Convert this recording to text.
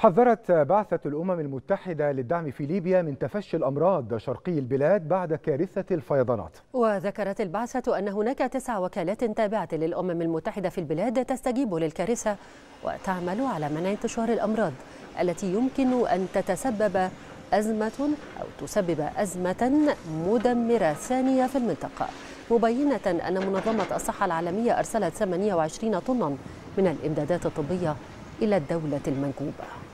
حذرت بعثة الأمم المتحدة للدعم في ليبيا من تفشي الأمراض شرقي البلاد بعد كارثة الفيضانات. وذكرت البعثة أن هناك 9 وكالات تابعة للأمم المتحدة في البلاد تستجيب للكارثة وتعمل على منع انتشار الأمراض التي يمكن أن تتسبب أزمة مدمرة ثانية في المنطقة، مبينة أن منظمة الصحة العالمية أرسلت 28 طنا من الإمدادات الطبية إلى الدولة المنكوبة.